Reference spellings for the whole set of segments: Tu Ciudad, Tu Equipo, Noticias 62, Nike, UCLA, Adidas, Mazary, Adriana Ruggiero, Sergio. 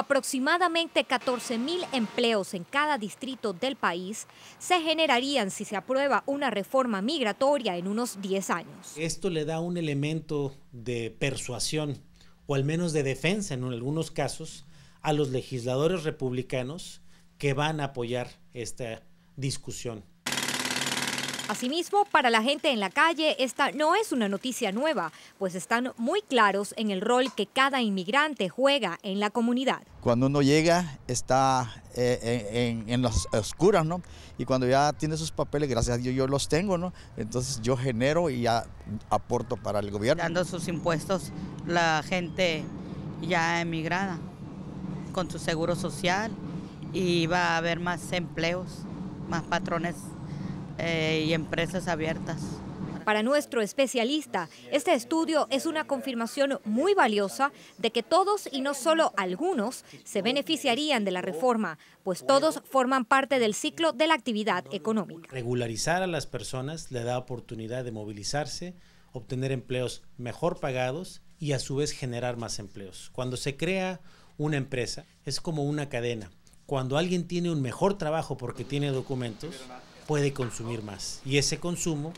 Aproximadamente 14,000 empleos en cada distrito del país se generarían si se aprueba una reforma migratoria en unos 10 años. Esto le da un elemento de persuasión o al menos de defensa en algunos casos a los legisladores republicanos que van a apoyar esta discusión. Asimismo, para la gente en la calle, esta no es una noticia nueva, pues están muy claros en el rol que cada inmigrante juega en la comunidad. Cuando uno llega, está en las oscuras, ¿no? Y cuando ya tiene sus papeles, gracias a Dios yo los tengo, ¿no? Entonces yo genero y ya aporto para el gobierno. Dando sus impuestos, la gente ya emigrada, con su seguro social, y va a haber más empleos, más patrones y empresas abiertas. Para nuestro especialista, este estudio es una confirmación muy valiosa de que todos y no solo algunos se beneficiarían de la reforma, pues todos forman parte del ciclo de la actividad económica. Regularizar a las personas le da oportunidad de movilizarse, obtener empleos mejor pagados y a su vez generar más empleos. Cuando se crea una empresa es como una cadena. Cuando alguien tiene un mejor trabajo porque tiene documentos, puede consumir más y ese consumo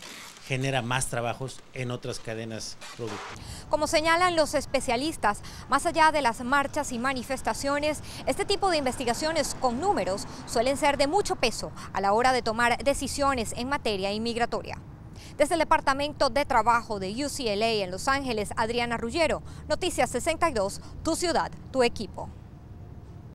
genera más trabajos en otras cadenas productivas. Como señalan los especialistas, más allá de las marchas y manifestaciones, este tipo de investigaciones con números suelen ser de mucho peso a la hora de tomar decisiones en materia inmigratoria. Desde el Departamento de Trabajo de UCLA en Los Ángeles, Adriana Ruggiero, Noticias 62, Tu Ciudad, Tu Equipo.